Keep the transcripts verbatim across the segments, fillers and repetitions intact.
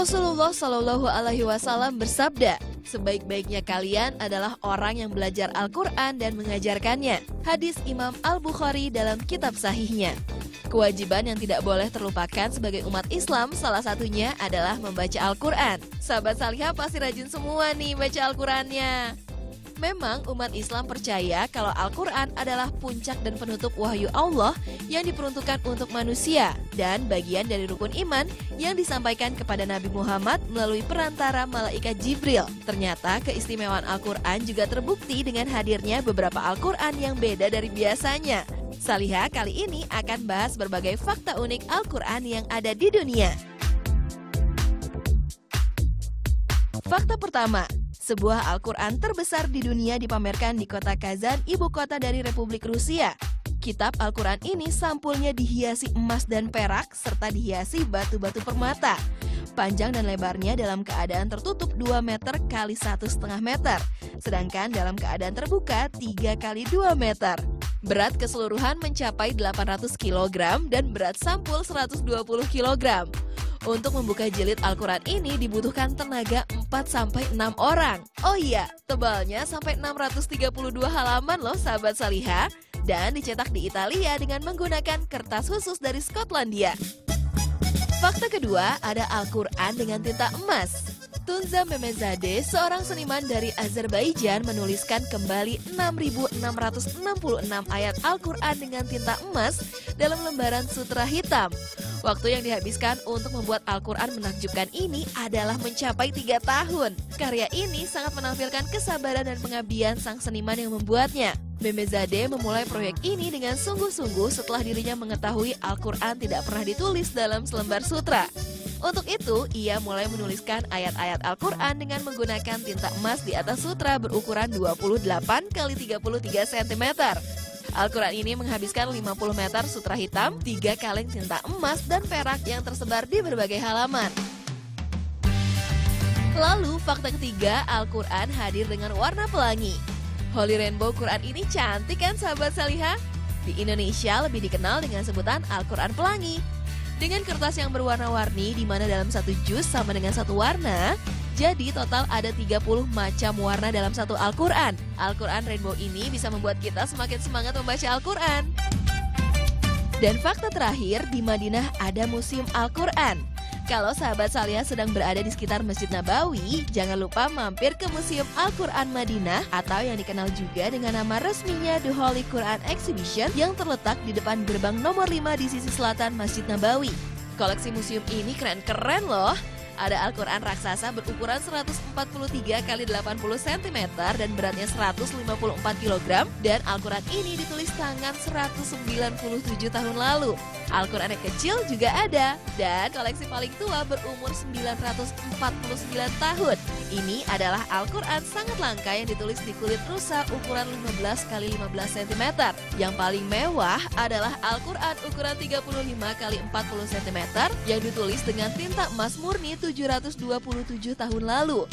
Rasulullah Shallallahu Alaihi Wasallam bersabda, sebaik-baiknya kalian adalah orang yang belajar Al-Quran dan mengajarkannya. Hadis Imam Al-Bukhari dalam kitab sahihnya. Kewajiban yang tidak boleh terlupakan sebagai umat Islam salah satunya adalah membaca Al-Quran. Sahabat Saliha pasti rajin semua nih baca Al-Qurannya. Memang umat Islam percaya kalau Al-Quran adalah puncak dan penutup wahyu Allah yang diperuntukkan untuk manusia dan bagian dari rukun iman yang disampaikan kepada Nabi Muhammad melalui perantara malaikat Jibril. Ternyata keistimewaan Al-Quran juga terbukti dengan hadirnya beberapa Al-Quran yang beda dari biasanya. Saliha kali ini akan bahas berbagai fakta unik Al-Quran yang ada di dunia. Fakta pertama. Sebuah Al-Quran terbesar di dunia dipamerkan di kota Kazan, ibu kota dari Republik Rusia. Kitab Al-Quran ini sampulnya dihiasi emas dan perak, serta dihiasi batu-batu permata. Panjang dan lebarnya dalam keadaan tertutup dua meter kali satu koma lima meter, sedangkan dalam keadaan terbuka tiga kali dua meter. Berat keseluruhan mencapai delapan ratus kilogram dan berat sampul seratus dua puluh kilogram. Untuk membuka jilid Al-Quran ini dibutuhkan tenaga empat sampai enam orang. Oh iya, tebalnya sampai enam ratus tiga puluh dua halaman loh sahabat Saliha. Dan dicetak di Italia dengan menggunakan kertas khusus dari Skotlandia. Fakta kedua, ada Al-Quran dengan tinta emas. Tunza Memezade, seorang seniman dari Azerbaijan, menuliskan kembali enam ribu enam ratus enam puluh enam ayat Al-Quran dengan tinta emas dalam lembaran sutra hitam. Waktu yang dihabiskan untuk membuat Al-Quran menakjubkan ini adalah mencapai tiga tahun. Karya ini sangat menampilkan kesabaran dan pengabdian sang seniman yang membuatnya. Memezade memulai proyek ini dengan sungguh-sungguh setelah dirinya mengetahui Al-Quran tidak pernah ditulis dalam selembar sutra. Untuk itu, ia mulai menuliskan ayat-ayat Al-Quran dengan menggunakan tinta emas di atas sutra berukuran dua puluh delapan kali tiga puluh tiga sentimeter. Al-Quran ini menghabiskan lima puluh meter sutra hitam, tiga kaleng tinta emas dan perak yang tersebar di berbagai halaman. Lalu, fakta ketiga, Al-Quran hadir dengan warna pelangi. Holy Rainbow Quran ini cantik kan sahabat Saliha? Di Indonesia lebih dikenal dengan sebutan Al-Quran Pelangi. Dengan kertas yang berwarna-warni, di mana dalam satu juz sama dengan satu warna, jadi total ada tiga puluh macam warna dalam satu Al-Quran. Al-Quran Rainbow ini bisa membuat kita semakin semangat membaca Al-Quran. Dan fakta terakhir, di Madinah ada museum Al-Quran. Kalau sahabat Saliha sedang berada di sekitar Masjid Nabawi, jangan lupa mampir ke Museum Al-Quran Madinah atau yang dikenal juga dengan nama resminya The Holy Quran Exhibition yang terletak di depan gerbang nomor lima di sisi selatan Masjid Nabawi. Koleksi museum ini keren-keren loh. Ada Al-Quran raksasa berukuran seratus empat puluh tiga kali delapan puluh sentimeter dan beratnya seratus lima puluh empat kilogram dan Al-Quran ini ditulis tangan seratus sembilan puluh tujuh tahun lalu. Al-Quran yang kecil juga ada dan koleksi paling tua berumur sembilan ratus empat puluh sembilan tahun. Ini adalah Al-Quran sangat langka yang ditulis di kulit rusa ukuran lima belas kali lima belas sentimeter. Yang paling mewah adalah Al-Quran ukuran tiga puluh lima kali empat puluh sentimeter yang ditulis dengan tinta emas murni tujuh ratus dua puluh tujuh tahun lalu.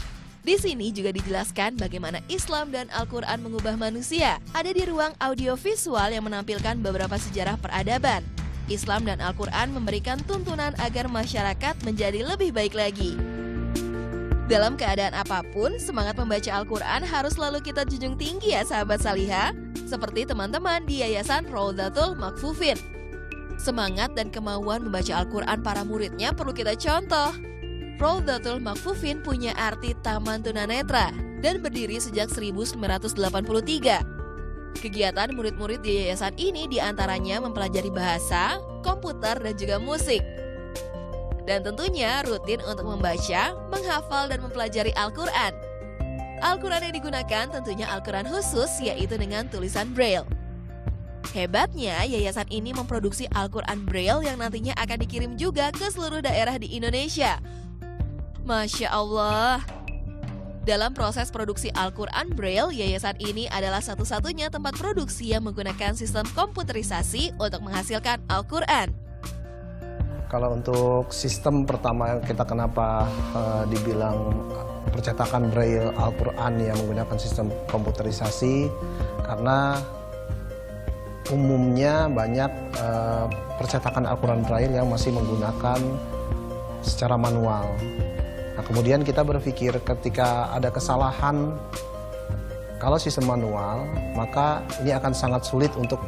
Di sini juga dijelaskan bagaimana Islam dan Al-Quran mengubah manusia. Ada di ruang audiovisual yang menampilkan beberapa sejarah peradaban. Islam dan Al-Quran memberikan tuntunan agar masyarakat menjadi lebih baik lagi. Dalam keadaan apapun, semangat membaca Al-Quran harus selalu kita junjung tinggi ya sahabat Saliha, seperti teman-teman di Yayasan Raudlatul Makfufin. Semangat dan kemauan membaca Al-Quran para muridnya perlu kita contoh. Raudlatul Makfufin punya arti Taman Tunanetra dan berdiri sejak seribu sembilan ratus delapan puluh tiga. Kegiatan murid-murid di yayasan ini diantaranya mempelajari bahasa, komputer, dan juga musik. Dan tentunya rutin untuk membaca, menghafal, dan mempelajari Al-Quran. Al-Quran yang digunakan tentunya Al-Quran khusus, yaitu dengan tulisan Braille. Hebatnya, yayasan ini memproduksi Al-Quran Braille yang nantinya akan dikirim juga ke seluruh daerah di Indonesia. Masya Allah! Dalam proses produksi Al-Quran Braille, yayasan ini adalah satu-satunya tempat produksi yang menggunakan sistem komputerisasi untuk menghasilkan Al-Quran. Kalau untuk sistem pertama kita kenapa uh, dibilang percetakan Braille Al-Quran yang menggunakan sistem komputerisasi, karena umumnya banyak uh, percetakan Al-Quran Braille yang masih menggunakan secara manual. Nah, kemudian kita berpikir ketika ada kesalahan, kalau sistem manual, maka ini akan sangat sulit untuk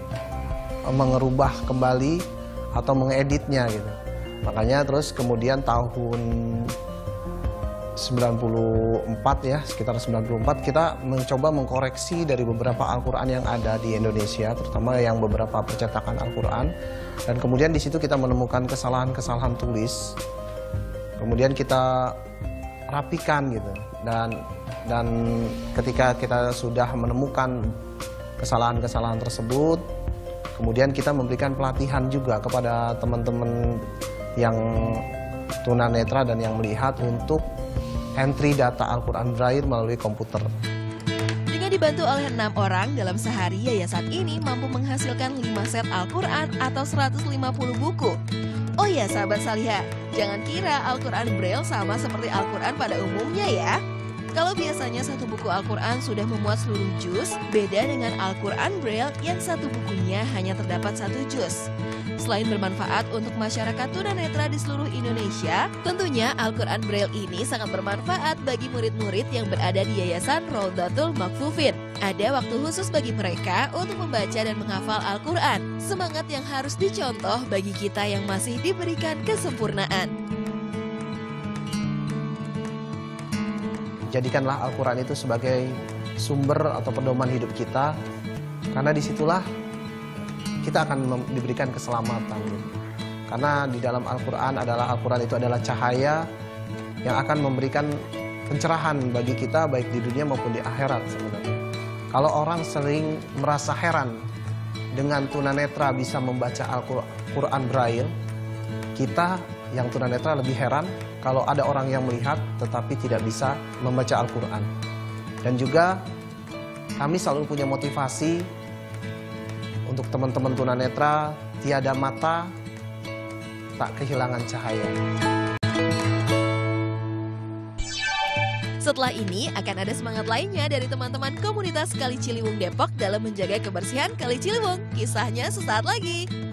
mengerubah kembali atau mengeditnya gitu. Makanya terus kemudian tahun sembilan puluh empat ya, sekitar sembilan puluh empat kita mencoba mengkoreksi dari beberapa Al-Quran yang ada di Indonesia, terutama yang beberapa percetakan Al-Quran. Dan kemudian di situ kita menemukan kesalahan-kesalahan tulis. Kemudian kita rapikan gitu. Dan dan ketika kita sudah menemukan kesalahan-kesalahan tersebut, kemudian kita memberikan pelatihan juga kepada teman-teman yang tunanetra dan yang melihat untuk entry data Al-Quran Braille melalui komputer. Dengan dibantu oleh enam orang, dalam sehari yayasan ini mampu menghasilkan lima set Al-Quran atau seratus lima puluh buku. Oh ya sahabat Saliha, jangan kira Al-Quran Braille sama seperti Al-Quran pada umumnya ya. Kalau biasanya satu buku Al-Quran sudah memuat seluruh juz, beda dengan Al-Quran Braille yang satu bukunya hanya terdapat satu juz. Selain bermanfaat untuk masyarakat tunanetra di seluruh Indonesia, tentunya Al-Quran Braille ini sangat bermanfaat bagi murid-murid yang berada di Yayasan Raudlatul Makfufin. Ada waktu khusus bagi mereka untuk membaca dan menghafal Al-Quran. Semangat yang harus dicontoh bagi kita yang masih diberikan kesempurnaan. Jadikanlah Al-Quran itu sebagai sumber atau pedoman hidup kita, karena disitulah kita akan diberikan keselamatan. Karena di dalam Al-Quran adalah Al-Quran itu adalah cahaya yang akan memberikan pencerahan bagi kita baik di dunia maupun di akhirat sebenarnya. Kalau orang sering merasa heran dengan tunanetra bisa membaca Al-Quran Braille, kita yang tunanetra lebih heran kalau ada orang yang melihat tetapi tidak bisa membaca Al-Quran. Dan juga kami selalu punya motivasi untuk teman-teman tunanetra, tiada mata, tak kehilangan cahaya. Setelah ini akan ada semangat lainnya dari teman-teman komunitas Kali Ciliwung Depok dalam menjaga kebersihan Kali Ciliwung. Kisahnya sesaat lagi.